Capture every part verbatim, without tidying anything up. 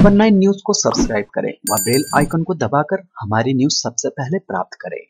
खबर nine news को subscribe करें व बेल आइकन को दबाकर हमारी न्यूज सबसे पहले प्राप्त करें।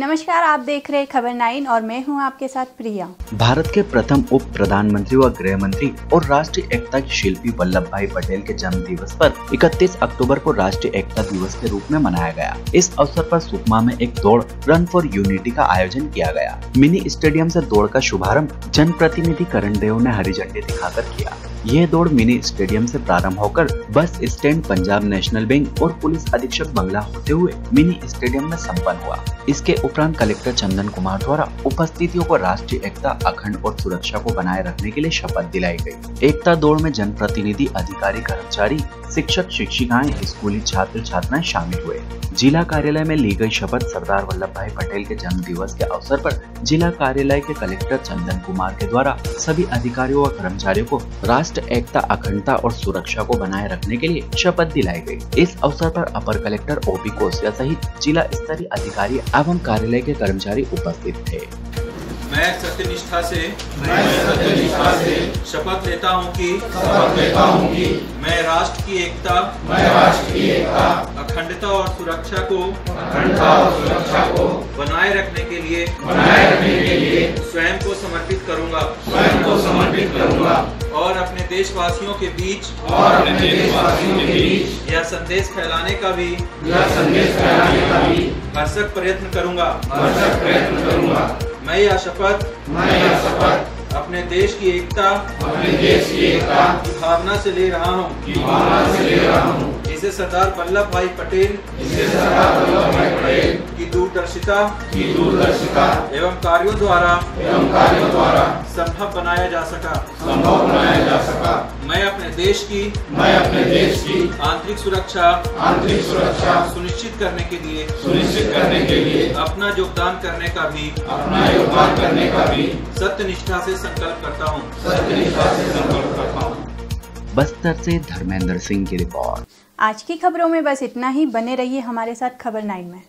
नमस्कार, आप देख रहे हैं खबर नाइन और मैं हूं आपके साथ प्रिया। भारत के प्रथम उप प्रधानमंत्री व गृह मंत्री और राष्ट्रीय एकता के शिल्पी वल्लभ भाई पटेल के जन्म दिवस पर इकतीस अक्टूबर को राष्ट्रीय एकता दिवस के रूप में मनाया गया। इस अवसर पर सुकमा में एक दौड़ रन फॉर यूनिटी का आयोजन किया गया। मिनी स्टेडियम से दौड़ का शुभारंभ जनप्रतिनिधि करण देव ने हरी झंडी दिखाकर किया। यह दौड़ मिनी स्टेडियम से प्रारंभ होकर bus stand, Punjab national bank और पुलिस अधीक्षक बंगला होते हुए मिनी स्टेडियम में संपन्न हुआ। इसके उपरांत कलेक्टर चंदन कुमार द्वारा उपस्थितियों को राष्ट्रीय एकता, अखंड और सुरक्षा को बनाए रखने के लिए शपथ दिलाई गई। एकता दौड़ में जनप्रतिनिधि, अधिकारी, कर्मचारी, शिक्षक, शिक्षिकाएं, स्कूली छात्र छात्राएं शामिल हुए। जिला कार्यालय में ली गई शपथ सरदार वल्लभ भाई पटेल के जन्म दिवस के अवसर पर जिला कार्यालय के कलेक्टर चंदन कुमार के द्वारा सभी अधिकारियों और कर्मचारियों को राष्ट्र एकता, अखंडता और सुरक्षा को बनाए रखने के लिए शपथ दिलाई गई। इस अवसर पर अपर कलेक्टर ओपी कोसिया सहित जिला स्तरीय अधिकारी एवं कार्यालय के कर्मचारी उपस्थित थे। मैं सत्यनिष्ठा से मैं सत्यनिष्ठा से शपथ लेता हूँ कि शपथ लेता हूँ कि मैं राष्ट्र की एकता मैं राष्ट्र की एकता अखंडता और सुरक्षा को अखंडता और सुरक्षा को बनाए रखने के लिए बनाए रखने के लिए स्वयं को समर्पित करूँगा स्वयं को समर्पित करूँगा और अपने देशवासियों के बीच और अपने देशवासियों के बीच यह संदेश फैलाने का भी यह संदेश फैलाने का भी भरसक प्रयत्न करूँगा भरसक प्रयत्न करूँगा। मैं यह शपथ मैं यह शपथ अपने देश की एकता अपने देश की एकता की भावना से ले रहा हूँ की भावना से ले रहा हूँ जिसे सरदार वल्लभ भाई पटेल जिसे सरदार वल्लभ भाई पटेल की दूरदर्शिता की दूरदर्शिता एवं कार्यों द्वारा एवं कार्यों द्वारा संभव बनाया जा सका संभव बनाया जा सका। मैं अपने देश की मैं अपने देश की आंतरिक सुरक्षा आंतरिक सुरक्षा सुनिश्चित करने के लिए सुनिश्चित करने के लिए अपना योगदान करने का भी अपना योगदान करने का भी सत्यनिष्ठा से संकल्प करता हूँ सत्यनिष्ठा से संकल्प करता हूँ। बस्तर से धर्मेंद्र सिंह की रिपोर्ट। आज की खबरों में बस इतना ही। बने रहिए हमारे साथ खबर नाइन में।